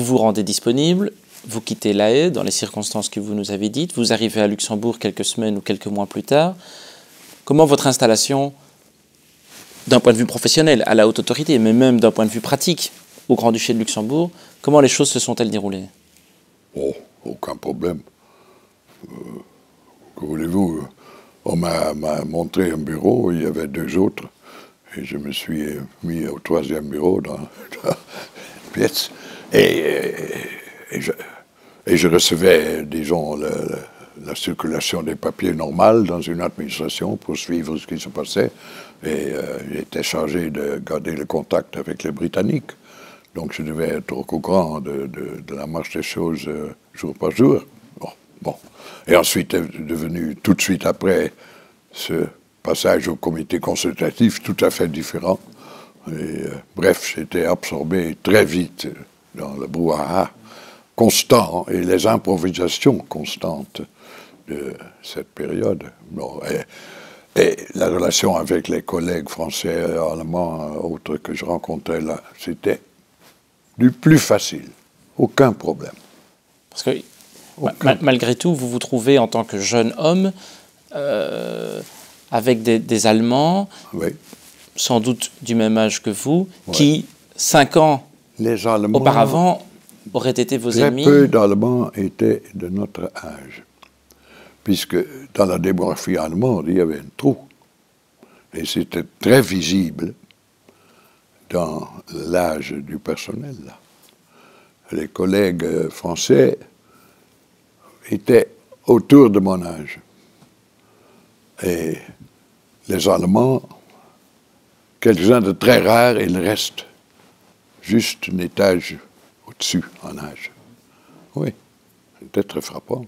vous vous rendez disponible, vous quittez La Haye dans les circonstances que vous nous avez dites, vous arrivez à Luxembourg quelques semaines ou quelques mois plus tard. Comment votre installation, d'un point de vue professionnel, à la Haute Autorité, mais même d'un point de vue pratique, au Grand-Duché de Luxembourg, comment les choses se sont-elles déroulées? Oh, aucun problème. Que voulez-vous? On m'a montré un bureau, il y avait deux autres, et je me suis mis au troisième bureau dans une pièce, et je recevais, disons, la circulation des papiers normale dans une administration pour suivre ce qui se passait, et j'étais chargé de garder le contact avec les Britanniques. Donc je devais être au courant de la marche des choses jour par jour. Bon. Et ensuite est devenu, tout de suite après, ce passage au comité consultatif tout à fait différent. Et, bref, j'étais absorbé très vite dans le brouhaha constant et les improvisations constantes de cette période. Bon, et la relation avec les collègues français, allemands, autres que je rencontrais là, c'était du plus facile, aucun problème. Parce que malgré tout, vous vous trouvez en tant que jeune homme avec des Allemands, oui, sans doute du même âge que vous, ouais, qui, 5 ans les Allemands, auparavant, auraient été vos ennemis. Très peu d'Allemands étaient de notre âge, puisque dans la démographie allemande, il y avait un trou. Et c'était très visible dans l'âge du personnel. Les collègues français étaient autour de mon âge. Et les Allemands, quelques-uns de très rares, et le reste, juste un étage au-dessus en âge. Oui, c'était très frappant.